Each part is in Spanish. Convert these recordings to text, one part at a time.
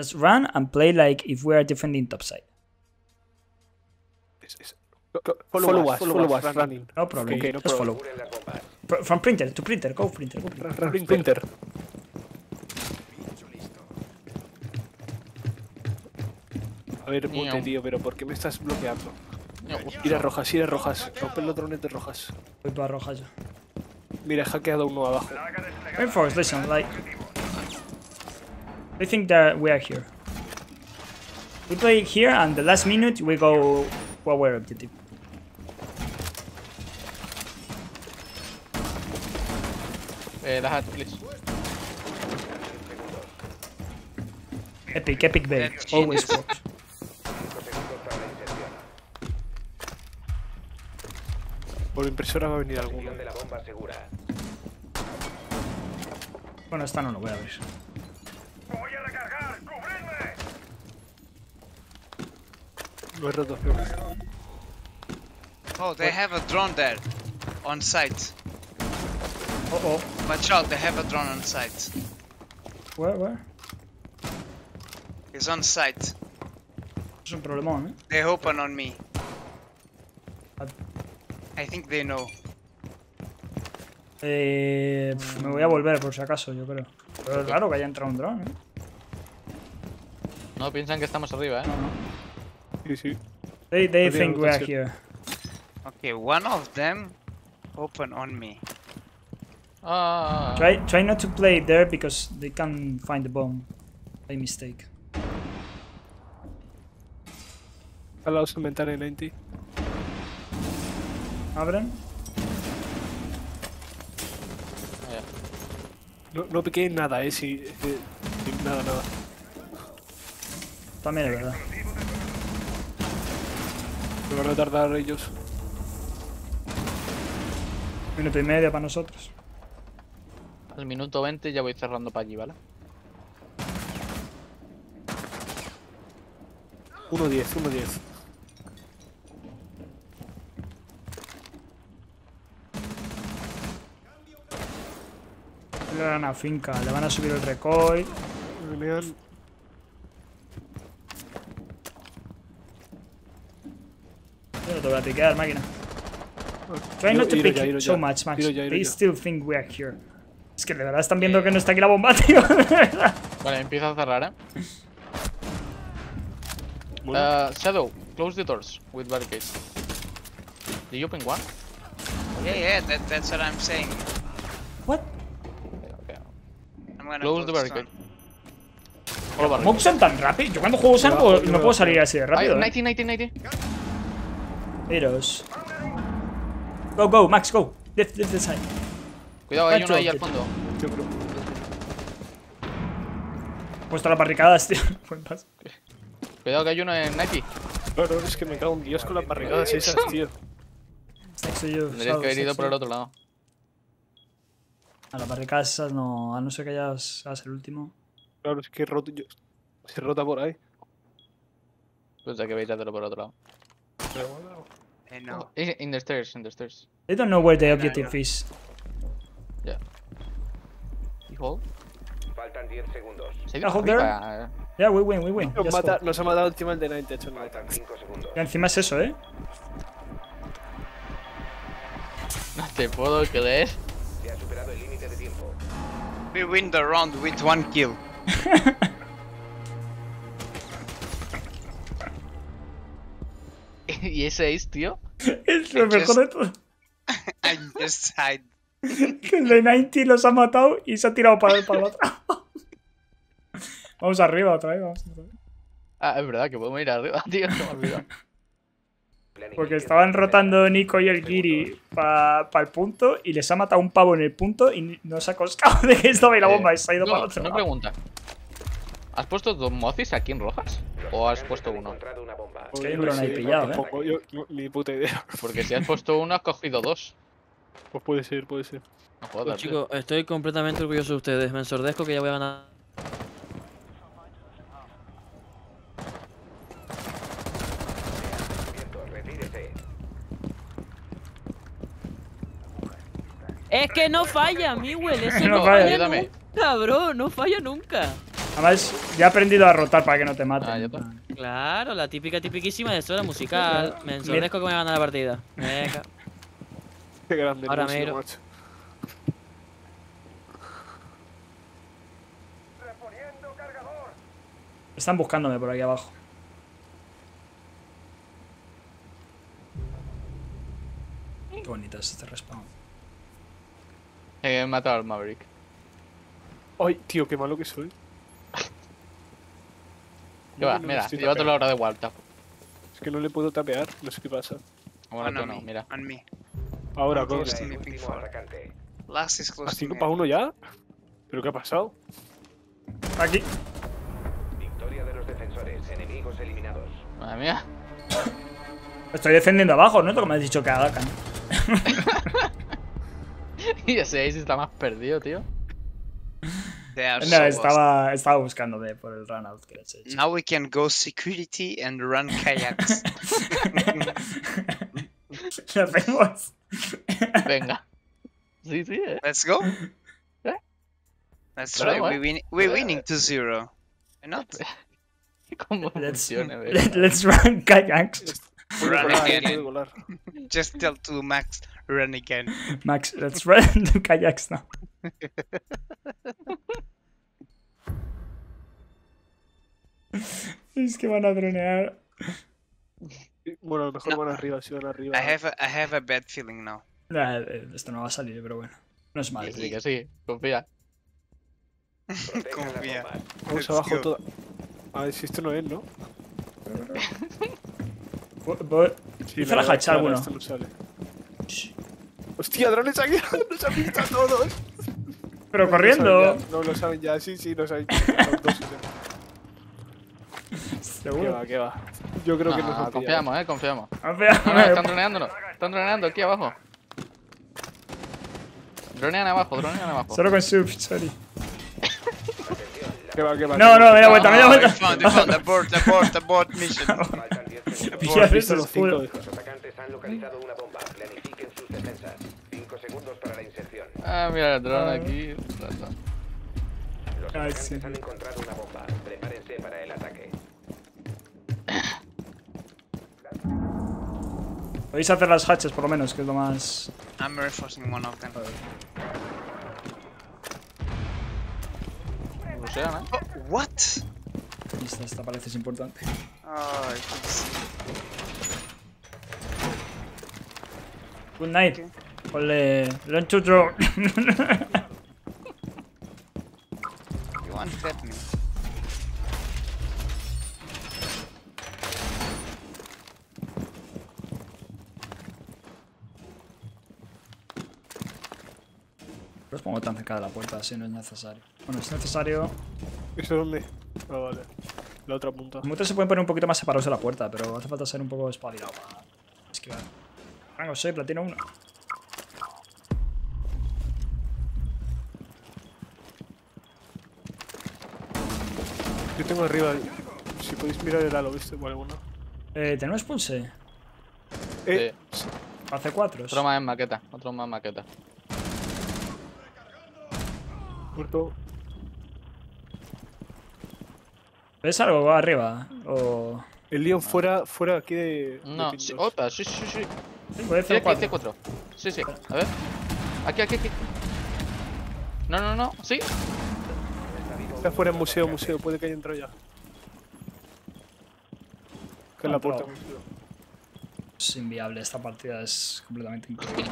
Just run and play like if we are defending topside. Follow us, running. No problem, okay, no problem. Just follow. From printer to printer, go printer, go printer. Printer. A ver, ponte, tío, pero ¿por qué me estás bloqueando? Ir a rojas. Rompe los drones de rojas. Voy para rojas ya. Mira, he hackeado uno abajo. Reinforce, listen, like... I think that we are here. We play here and the last minute we go to our objective. That please. Epic babe. Always works. Por impresora va a venir alguno. Bueno, esta no lo voy a abrir. ¡Voy a recargar! ¡Cubridme! Lo he roto. Oh, they have a drone there. On site. Uh-oh. Watch out, they have a drone on site. Where? He's on site. Es un problemón, eh. They open on me. I think they know. Me voy a volver por si acaso, yo creo. Pero es raro que haya entrado un drone, eh. No, piensan que estamos arriba, eh. No. Sí. They think we are here. Okay, one of them open on me. Try not to play there because they can find the bomb. By mistake. Allows inventar en 90. Abren. No piqué nada, eh. Nada. También es verdad. Me van a tardar ellos. Minuto y medio para nosotros. Al minuto 20 ya voy cerrando para allí, ¿vale? 1-10. Le van a finca, le van a subir el recoil. Leon. Yo no te voy a piquear, máquina. Try not to pick so much, Max. They still think we are here. Es que de verdad están viendo que no está aquí la bomba, tío. Vale, empieza a cerrar, eh. Shadow, close the doors with barricades. Did you open one? Yeah, that's what I'm saying. What? Okay. I'm gonna close the barricade. ¿Cómo usan tan rápido? Yo cuando juego salgo no puedo salir así de rápido. 90. Heroes. Go, Max, go. Lift the side. Cuidado, hay uno ahí al fondo. He puesto las barricadas, tío. Cuidado que hay uno en Nike. No, es que me cago en Dios con las barricadas esas, tío. Tendrías que haber ido por el otro lado. A las barricadas esas no, a no ser que hayas el último. Claro, es que roto, se rota por ahí. Pues ya que veis, hazlo por el otro lado. No. In the stairs. They don't know where the objective is. Yeah. You hold? Faltan 10 segundos. Yeah, we win. Nos ha matado el team de 98. Faltan 5 segundos. Y encima es eso, eh. No te puedo creer. Se ha superado el límite de tiempo. We win the round with one kill. ¿Y ese es, tío? Es lo mejor de todo. I just hide. El de 90 los ha matado y se ha tirado para el otro. Vamos arriba otra vez. Ah, es verdad que podemos ir arriba, tío. Porque estaban rotando Nico y el Giri para el punto y les ha matado un pavo en el punto y nos ha costado de que estaba ahí la bomba y se ha ido para el otro. Una pregunta. ¿Has puesto dos mocis aquí en rojas? ¿O has puesto uno? Es que hay uno ahí pillado, ¿eh? Ni puta idea. Porque si has puesto uno, has cogido dos. Pues puede ser. No puedo dar, chicos, estoy completamente orgulloso de ustedes. Me ensordezco que ya voy a ganar. Es que no falla, Miwell. No falla nunca, bro. No falla nunca. Además, Ya he aprendido a rotar para que no te maten. Claro, la típica, tipiquísima de sola musical. Me ensordezco que me van a ganar la partida. Venga. Qué grande. Ahora mero. Macho. Están buscándome por aquí abajo. Qué bonito es este respawn. He matado al Maverick. Ay, tío, qué malo que soy. Lleva, no, mira, lleva toda la hora de Waltap. Es que no le puedo tapear, no sé qué pasa. Bueno, no, mira. Ahora, con este. ¿A 5 para 1 ya? ¿Pero qué ha pasado? Aquí. Victoria de los defensores, enemigos eliminados. Madre mía. Estoy defendiendo abajo, ¿no? Como me has dicho que hagan. Y ese Ace está más perdido, tío. No, estaba buscándome por el run out que les he hecho. Now we can go security and run kayaks. ¿Lo hacemos? Venga. Sí, sí, eh. Let's go. ¿Eh? That's right, we're winning 2-0. Not. ¿Cómo funciona? Let's run kayaks. Run again. Just tell to Max, run again. Max, let's run to kayaks now. Es que van a dronear. Bueno, a lo mejor van arriba, si van arriba. I have a bad feeling now. Esto no va a salir, pero bueno. No es malo. Sí, que sí, confía. Confía. Vamos abajo todo. A ver si esto no es, ¿no? Hice la hachada, bueno. Hostia, drones aquí, nos han visto a todos. Pero no, corriendo. No lo saben ya, sí, nos han visto a todos. ¿Seguro? ¿Qué va? Yo creo que nos confiamos. No, están droneándonos. Están droneando aquí abajo. Dronean abajo. Solo con shift, sorry. ¿Qué va? No, me da vuelta, me da vuelta. Abort mission. Ya has visto los 5. Los atacantes han localizado una bomba. Planifiquen sus defensas. 5 segundos para la inserción. Ah, mira el dron aquí. Los atacantes han encontrado una bomba. Prepárense para el ataque. Podéis hacer las hatches por lo menos, que es lo más... I'm reinforcing one of them. What? Esta parece es importante. Ay, good night. Okay. Ole, learn to draw. You want to tap me? Los pongo tan cerca de la puerta, si no es necesario. Bueno, es necesario... ¿Eso dónde? Ah, vale. La otra punta. Muchos se pueden poner un poquito más separados de la puerta, pero hace falta ser un poco espabilado para esquivar. Rango 6, platino 1. Yo tengo arriba... Si podéis mirar el halo, ¿viste? Vale, bueno. ¿Tenemos pulse? Sí. Hace 4. Otro más en maqueta, ¿Ves algo arriba? O... El Leon fuera aquí de... No, de sí, otra, sí. Puede ser aquí, C4. Sí, a ver. Aquí. No, sí. Está afuera en museo, puede que haya entrado ya. Que en la puerta del museo. Es inviable, esta partida es completamente increíble.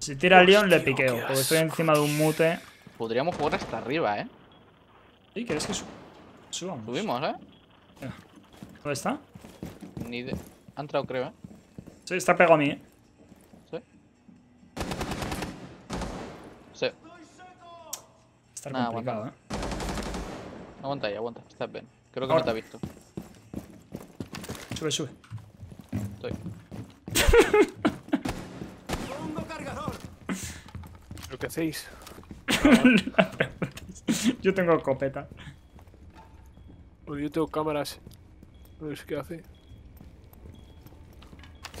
Si tira el Leon, le piqueo, porque estoy encima de un mute. Podríamos jugar hasta arriba, ¿eh? Sí, ¿querés que subamos? Subimos, ¿eh? ¿Dónde está? Ni de... Ha entrado, creo, ¿eh? Sí, está pegado a mí, ¿eh? Sí. Está complicado, aguanta. ¿Eh? Aguanta ahí, aguanta. Estás bien. Creo que ahora no te ha visto. Sube. Estoy. ¿Lo que hacéis? Yo tengo escopeta. Yo tengo cámaras. A ver qué hace.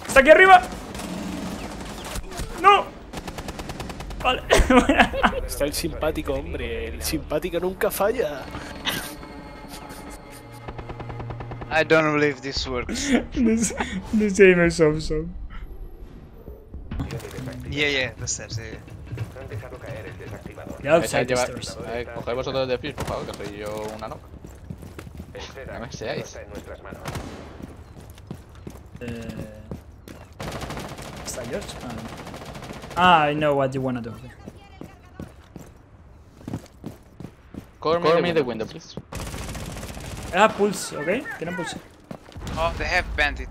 ¡Está aquí arriba! ¡No! Vale. Está el simpático, hombre. El simpático nunca falla. I don't believe this works. This aim is awesome. Yeah, the stairs, yeah. Ya outside the stairs. A ver, coged vosotros de pies, por favor, que soy yo una noca. No me seáis. ¿Está George? Ah, I know what you wanna do. Cover me the window, please. Ah, Pulse, ok, tienen Pulse. Oh, they have Bandit.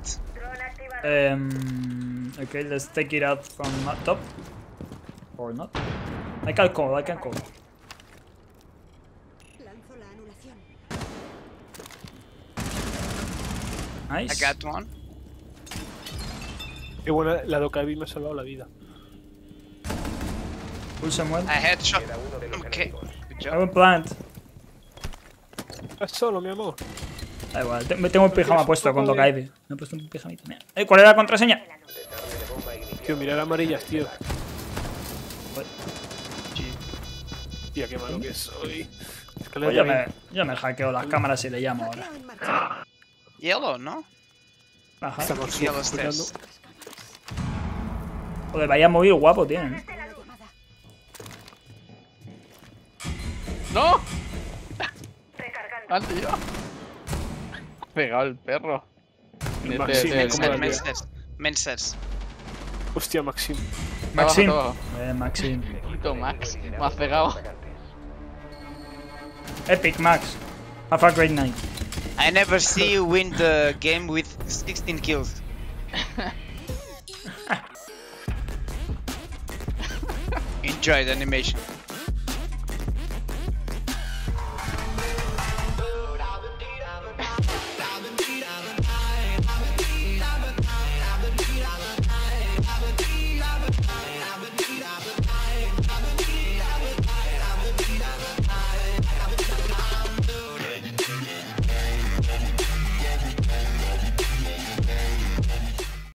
Ok, let's take it out from top. Or not. I can call. Nice. I got one. Qué buena, la Dokkaebi me ha salvado la vida. Pulse muerto. I headshot. Ok, good job. I will plant. Estás solo, mi amor. Da igual, me tengo un pijama puesto con Dokkaebi. Me he puesto un pijamito, mira. ¿Cuál era la contraseña? Tío, mirad amarillas, tío. Tía, qué malo que soy. Es que pues yo me hackeo las cámaras y le llamo ahora. Yellow, ¿no? Ajá. Estamos yellow stairs. Joder, vaya móvil guapo tienen. ¡No! Antes yo. Pegado el perro. Mensers. Hostia, Maxim. Quito Max. Me has pegado. Epic, Max. Have a great night. I never see you win the game with 16 kills. Enjoy the animation.